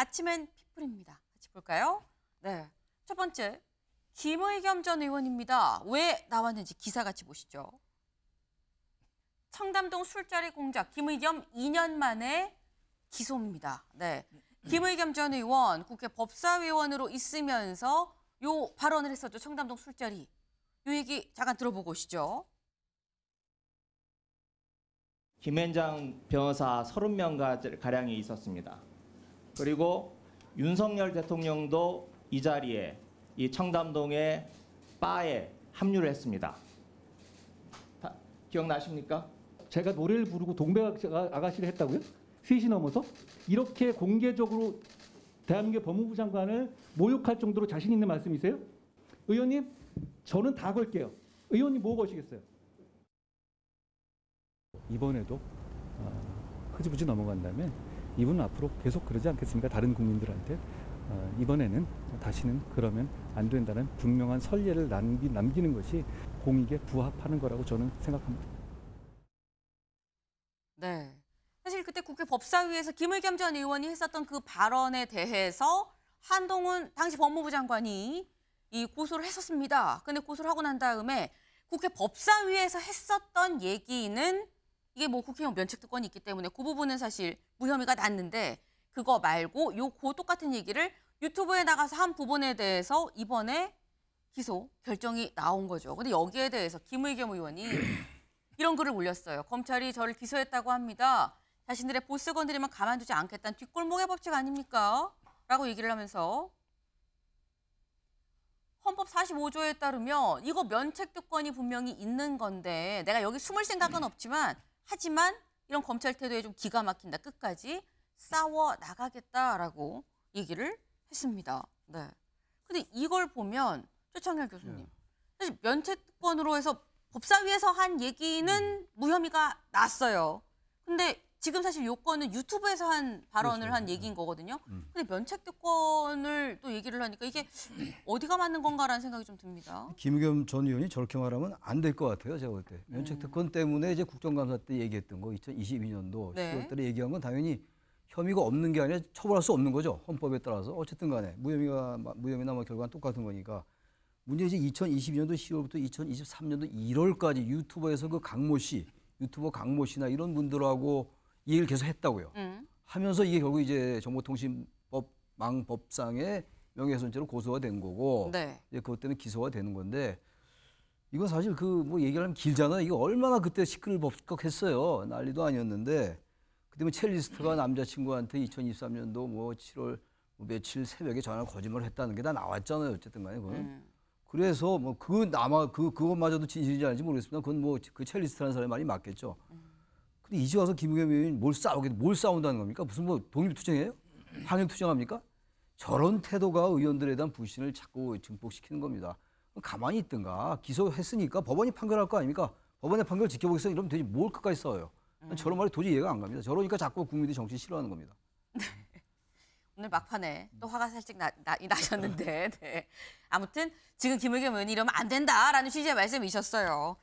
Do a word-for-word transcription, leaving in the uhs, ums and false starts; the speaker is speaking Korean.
아침엔 피플입니다. 같이 볼까요? 네, 첫 번째 김의겸 전 의원입니다. 왜 나왔는지 기사 같이 보시죠. 청담동 술자리 공작 김의겸 이 년 만에 기소입니다. 네, 김의겸 전 의원 국회 법사위원으로 있으면서 요 발언을 했었죠. 청담동 술자리. 요 얘기 잠깐 들어보고 오시죠. 김앤장 변호사 삼십 명 가량이 있었습니다. 그리고 윤석열 대통령도 이 자리에 이 청담동의 바에 합류를 했습니다. 다 기억나십니까? 제가 노래를 부르고 동백아가씨를 했다고요? 셋이 넘어서? 이렇게 공개적으로 대한민국 법무부 장관을 모욕할 정도로 자신 있는 말씀이세요? 의원님, 저는 다 걸게요. 의원님 뭐 거시겠어요? 이번에도 흐지부지 넘어간다면 이분은 앞으로 계속 그러지 않겠습니까? 다른 국민들한테. 이번에는 다시는 그러면 안 된다는 분명한 선례를 남기, 남기는 것이 공익에 부합하는 거라고 저는 생각합니다. 네, 사실 그때 국회 법사위에서 김의겸 전 의원이 했었던 그 발언에 대해서 한동훈 당시 법무부 장관이 이 고소를 했었습니다. 근데 고소를 하고 난 다음에 국회 법사위에서 했었던 얘기는 이게 뭐 국회의원 면책특권이 있기 때문에 그 부분은 사실 무혐의가 났는데 그거 말고 요 고 똑같은 얘기를 유튜브에 나가서 한 부분에 대해서 이번에 기소 결정이 나온 거죠. 근데 여기에 대해서 김의겸 의원이 이런 글을 올렸어요. 검찰이 저를 기소했다고 합니다. 자신들의 보스 건드리면 가만두지 않겠다는 뒷골목의 법칙 아닙니까? 라고 얘기를 하면서 헌법 사십오 조에 따르면 이거 면책특권이 분명히 있는 건데 내가 여기 숨을 생각은 없지만 하지만 이런 검찰 태도에 좀 기가 막힌다. 끝까지 싸워 나가겠다라고 얘기를 했습니다. 네. 근데 이걸 보면 최창렬 교수님, 사실 면책특권으로 해서 법사위에서 한 얘기는 무혐의가 났어요. 근데 지금 사실 요건은 유튜브에서 한 발언을 그렇죠. 한 얘기인 거거든요. 음. 근데 면책특권을 또 얘기를 하니까 이게 어디가 맞는 건가라는 생각이 좀 듭니다. 김의겸 전 의원이 저렇게 말하면 안 될 것 같아요. 제가 그때 면책특권 음. 때문에 이제 국정감사 때 얘기했던 거 이천이십이 년도 네. 십이월 달에 얘기한 건 당연히 혐의가 없는 게 아니라 처벌할 수 없는 거죠. 헌법에 따라서 어쨌든 간에 무혐의가 무혐의나 뭐 결과는 똑같은 거니까. 문제 이제 이천이십이 년도 시월부터 이천이십삼 년도 일월까지 유튜버에서 그 강모 씨, 유튜버 강모 씨나 이런 분들하고 얘기를 계속 했다고요. 음. 하면서 이게 결국 이제 정보통신법 망법상의 명예훼손죄로 고소가 된 거고, 네. 이제 그것 때문에 기소가 되는 건데, 이건 사실 그 뭐 얘기하면 길잖아요. 이거 얼마나 그때 시끌벅적했어요. 난리도 아니었는데, 그때면 첼리스트가 남자친구한테 이천이십삼 년도 뭐 칠월 며칠 새벽에 전화 거짓말을 했다는 게 다 나왔잖아요. 어쨌든 간에 그건. 음. 그래서 뭐 그 남아 그 그것마저도 진실인지 아닌지 모르겠습니다. 그건 뭐 그 첼리스트라는 사람이 말이 맞겠죠. 음. 근데 이제 와서 김의겸 의원이 뭘 싸우게, 뭘 싸운다는 겁니까? 무슨 뭐 독립투쟁이에요? 항일투쟁합니까? 저런 태도가 의원들에 대한 불신을 자꾸 증폭시키는 겁니다. 가만히 있든가. 기소했으니까 법원이 판결할 거 아닙니까? 법원의 판결 지켜보겠어요. 이러면 되지 뭘 끝까지 싸워요. 음. 저런 말이 도저히 이해가 안 갑니다. 저러니까 자꾸 국민들이 정치 싫어하는 겁니다. 오늘 막판에 또 화가 살짝 나, 나, 나셨는데 네. 아무튼 지금 김의겸 의원이 이러면 안 된다라는 취지의 말씀이셨어요.